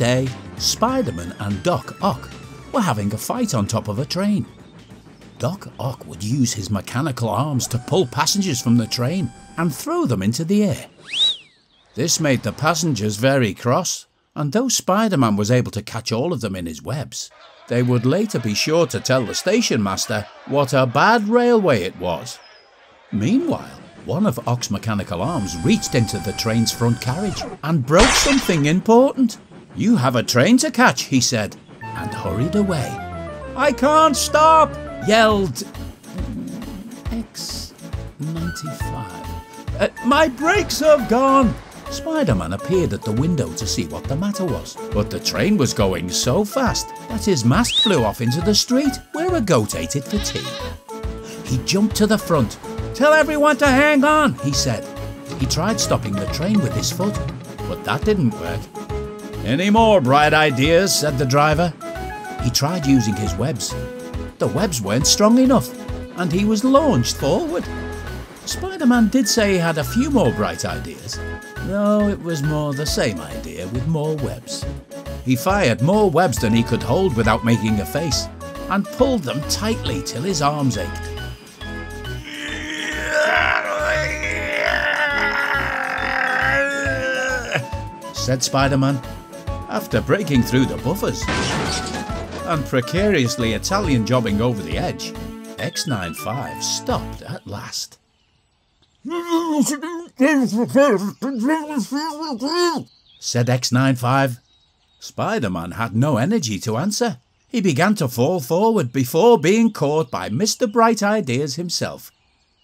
day, Spider-Man and Doc Ock were having a fight on top of a train. Doc Ock would use his mechanical arms to pull passengers from the train and throw them into the air. This made the passengers very cross, and though Spider-Man was able to catch all of them in his webs, they would later be sure to tell the station master what a bad railway it was. Meanwhile, one of Ock's mechanical arms reached into the train's front carriage and broke something important. "You have a train to catch," he said, and hurried away. "I can't stop," yelled X-95. "My brakes have gone." Spider-Man appeared at the window to see what the matter was, but the train was going so fast that his mask flew off into the street where a goat ate it for tea. He jumped to the front. "Tell everyone to hang on," he said. He tried stopping the train with his foot, but that didn't work. "Any more bright ideas?" said the driver. He tried using his webs. The webs weren't strong enough, and he was launched forward. Spider-Man did say he had a few more bright ideas, though it was more the same idea with more webs. He fired more webs than he could hold without making a face, and pulled them tightly till his arms ached. Said Spider-Man, after breaking through the buffers and precariously Italian jobbing over the edge, X-95 stopped at last. Said X-95. Spider-Man had no energy to answer. He began to fall forward before being caught by Mr. Bright Ideas himself,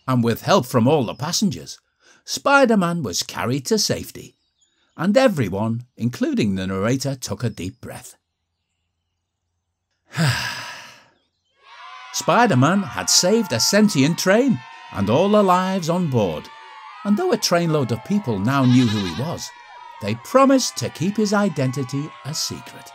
and with help from all the passengers, Spider-Man was carried to safety, and everyone, including the narrator, took a deep breath. Spider-Man had saved a sentient train and all the lives on board, and though a trainload of people now knew who he was, they promised to keep his identity a secret.